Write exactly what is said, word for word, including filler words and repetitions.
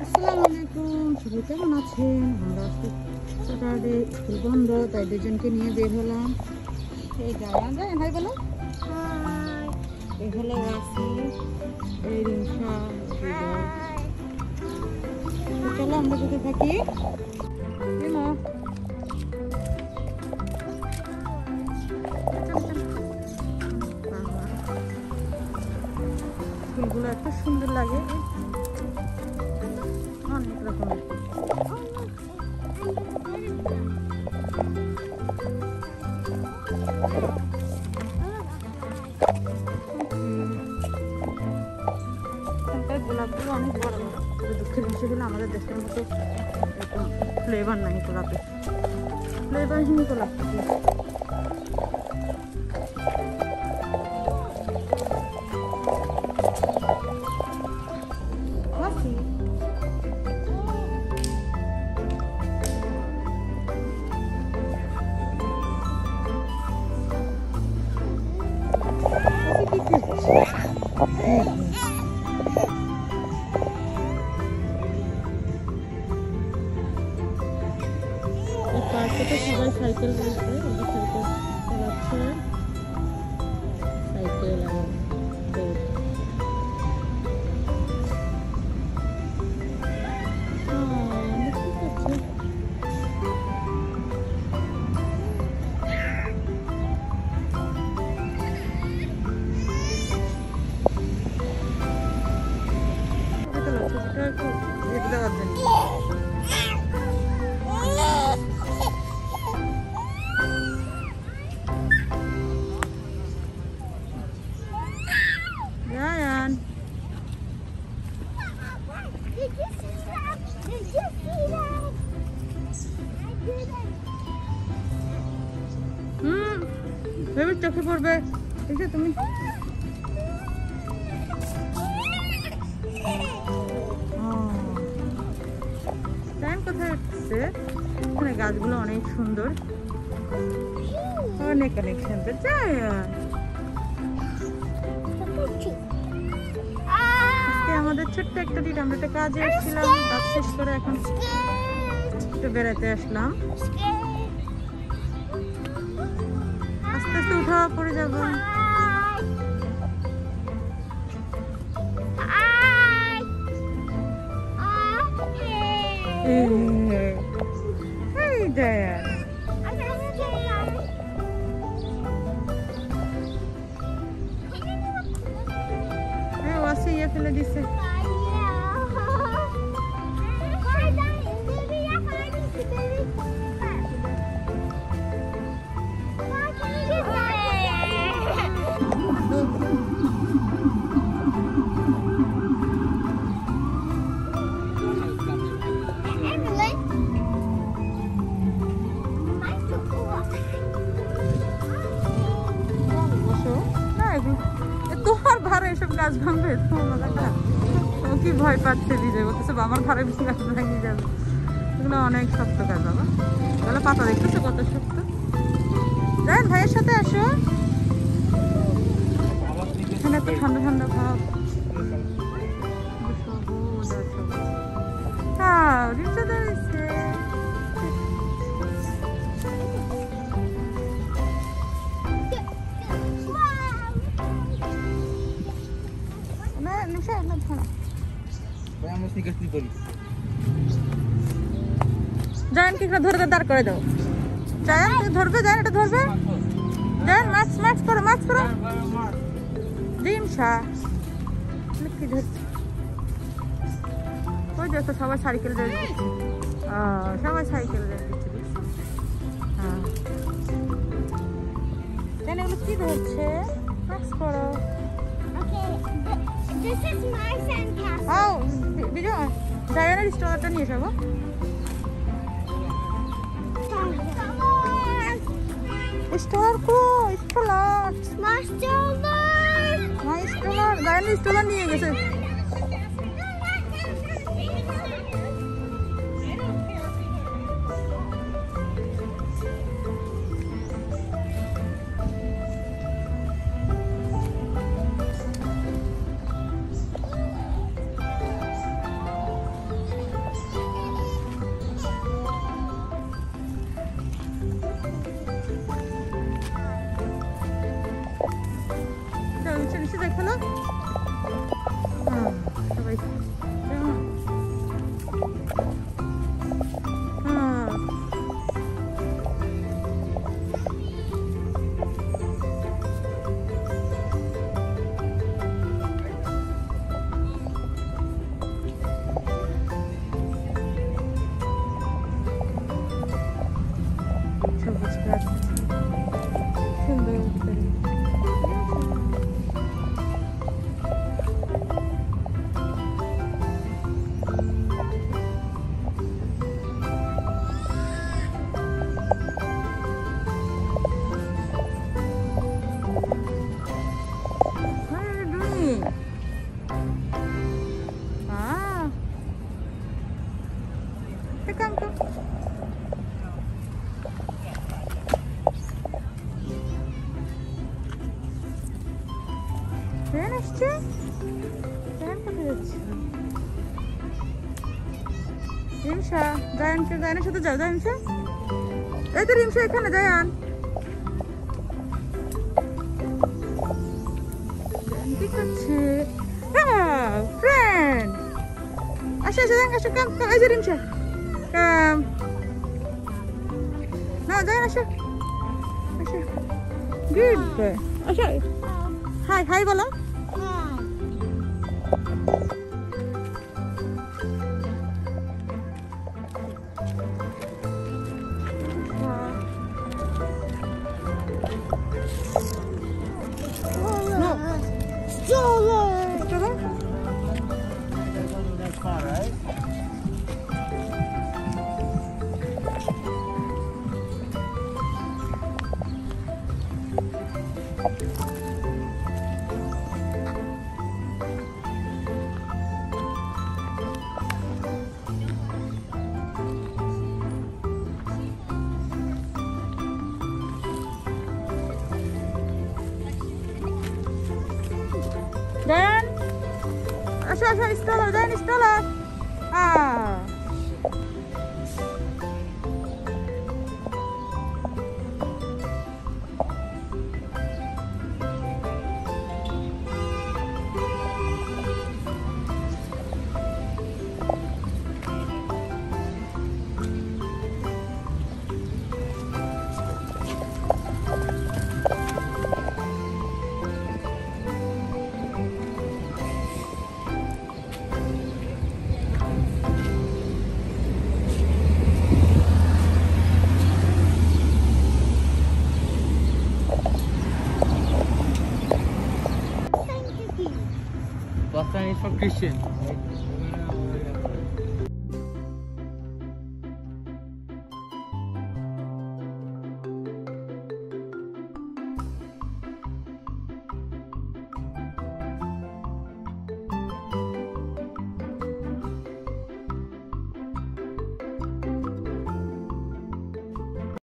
আসসালামু আলাইকুম, সবাই কেমন আছেন? আমরা স্যাটারডে স্কুল বন্ধ, তাই দুজনকে নিয়ে বের হলাম। এই যাওয়া যায় ভাই, বলো এই হলো রাশি, এই রিমশা। চলো আমরা যেতে থাকি। ফুলগুলো এত সুন্দর লাগে, অনেক রকমের। গোলাপগুলো অনেক বড়, দুঃখের বিষয় হলো আমাদের দেশের মতো এরকম ফ্লেভার নাই গোলাপে, ফ্লেভারহীন গোলাপ। সবাই সাইকেল বলছে, সাইকেল চালাচ্ছে, সাইকেল আর চোখে পড়বে। দেখছো তুমি কোথায় আসছে? ওখানে গাছগুলো অনেক সুন্দর, অনেক অনেক সুন্দর। আমাদের ছোট্ট একটা দিন, আমরা একটা কাজে এসেছিলাম, কাজ শেষ করে এখন একটু বেড়াতে আসলাম। আস্তে আস্তে উঠা পড়ে যাবো। Hey Diana. Hey, what's he here for? This is. গাছ ভাঙবে ও কি ভয় পাচ্ছে, বিজয় বলতেছে বাবার ঘরে বেশি গাছ ভেঙে যাবে। এগুলো অনেক শক্ত গাছ বাবা, এগুলো পাতা দেখতেছে কত শক্ত। জানেন ভাইয়ের সাথে আসো, এখানে তো ঠান্ডা ঠান্ডা ভাব। হ্যাঁ ধরবে, দাঁড় করে দাও। ধরবে ধরবে সবাই সাইকেল দিচ্ছে, সবাই সাইকেল দিচ্ছে। এগুলো কি ধরছে? This is my sandcastle. Oh, Bijo, Diana is still turning it, Shabo. Come on. It's still cool. It's still hot. My still hot. My still hot. Diana is still turning it, sir. este campo. Ven este. Ven কোথায় যাচ্ছে? রিমশা, ডায়ানকে ডায়ানের সাথে যাও, ডায়ানশা। এই তো রিমশা এখানে ডায়ান। Asha, Asha, Asha, come, come, Asha, Asha, come. No, Diana, Asha, Asha, good boy, Asha. Hi, hi, Bala. Diane, Asha, Asha, install her, Diane, install her. Ah. Last time is for Christian.